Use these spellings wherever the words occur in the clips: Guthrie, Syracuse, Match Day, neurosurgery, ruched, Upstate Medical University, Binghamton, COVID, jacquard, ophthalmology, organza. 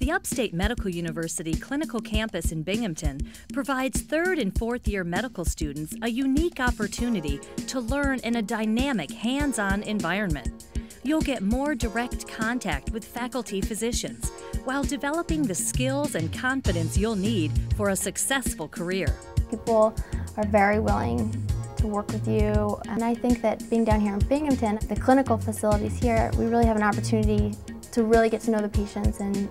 The Upstate Medical University Clinical Campus in Binghamton provides third and fourth year medical students a unique opportunity to learn in a dynamic, hands-on environment. You'll get more direct contact with faculty physicians while developing the skills and confidence you'll need for a successful career. People are very willing to work with you, and I think that being down here in Binghamton, the clinical facilities here, we really have an opportunity to really get to know the patients and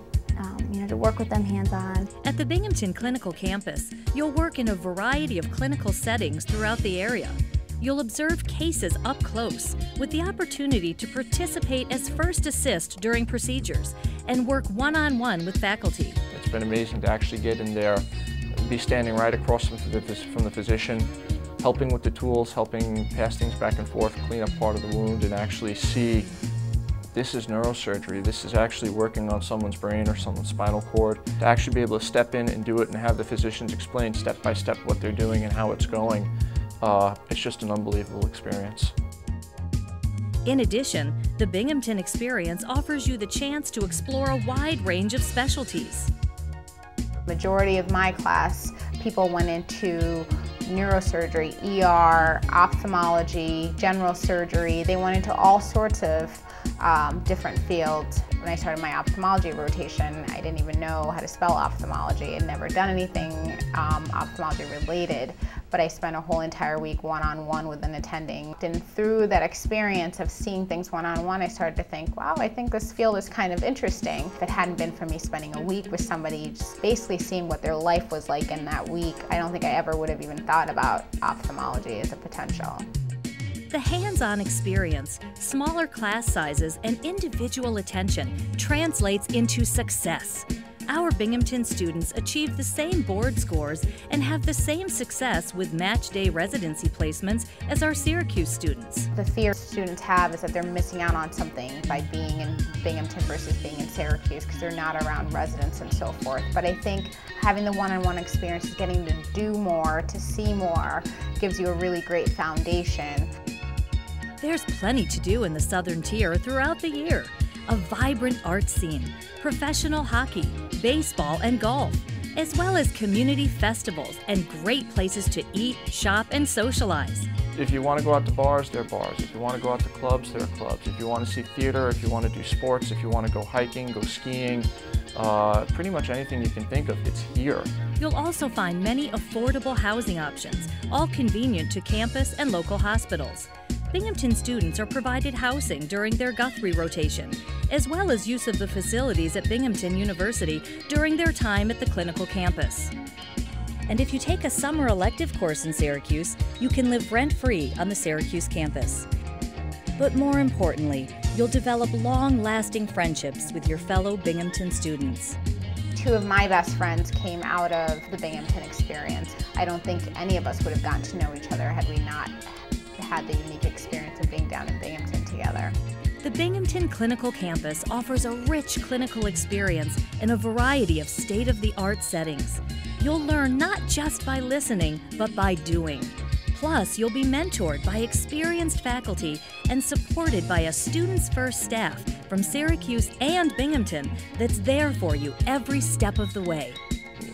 to work with them hands-on. At the Binghamton Clinical Campus, you'll work in a variety of clinical settings throughout the area. You'll observe cases up close with the opportunity to participate as first assist during procedures and work one-on-one with faculty. It's been amazing to actually get in there, be standing right across from the physician, helping with the tools, helping pass things back and forth, clean up part of the wound, and actually see this is neurosurgery, this is actually working on someone's brain or someone's spinal cord. To actually be able to step in and do it and have the physicians explain step by step what they're doing and how it's going, it's just an unbelievable experience. In addition, the Binghamton experience offers you the chance to explore a wide range of specialties. The majority of my class, people went into neurosurgery, ER, ophthalmology, general surgery. They went into all sorts of different fields. When I started my ophthalmology rotation, I didn't even know how to spell ophthalmology. I'd never done anything ophthalmology related, but I spent a whole entire week one-on-one with an attending. And through that experience of seeing things one-on-one, I started to think, wow, I think this field is kind of interesting. If it hadn't been for me spending a week with somebody, just basically seeing what their life was like in that week, I don't think I ever would have even thought about ophthalmology as a potential. The hands-on experience, smaller class sizes, and individual attention translates into success. Our Binghamton students achieve the same board scores and have the same success with match day residency placements as our Syracuse students. The fear students have is that they're missing out on something by being in Binghamton versus being in Syracuse because they're not around residents and so forth. But I think having the one-on-one experience, getting to do more, to see more, gives you a really great foundation. There's plenty to do in the Southern Tier throughout the year. A vibrant art scene, professional hockey, baseball, and golf, as well as community festivals and great places to eat, shop, and socialize. If you want to go out to bars, there are bars. If you want to go out to clubs, there are clubs. If you want to see theater, if you want to do sports, if you want to go hiking, go skiing, pretty much anything you can think of, it's here. You'll also find many affordable housing options, all convenient to campus and local hospitals. Binghamton students are provided housing during their Guthrie rotation, as well as use of the facilities at Binghamton University during their time at the clinical campus. And if you take a summer elective course in Syracuse, you can live rent-free on the Syracuse campus. But more importantly, you'll develop long-lasting friendships with your fellow Binghamton students. Two of my best friends came out of the Binghamton experience. I don't think any of us would have gotten to know each other had we not had the unique experience of being down in Binghamton together. The Binghamton Clinical Campus offers a rich clinical experience in a variety of state-of-the-art settings. You'll learn not just by listening, but by doing. Plus, you'll be mentored by experienced faculty and supported by a Students First staff from Syracuse and Binghamton that's there for you every step of the way.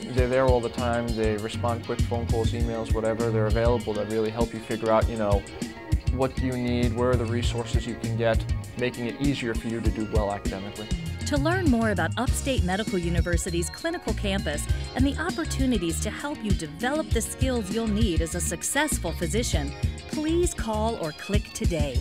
They're there all the time. They respond quick phone calls, emails, whatever. They're available to really help you figure out, what do you need, where are the resources you can get, making it easier for you to do well academically. To learn more about Upstate Medical University's clinical campus and the opportunities to help you develop the skills you'll need as a successful physician, please call or click today.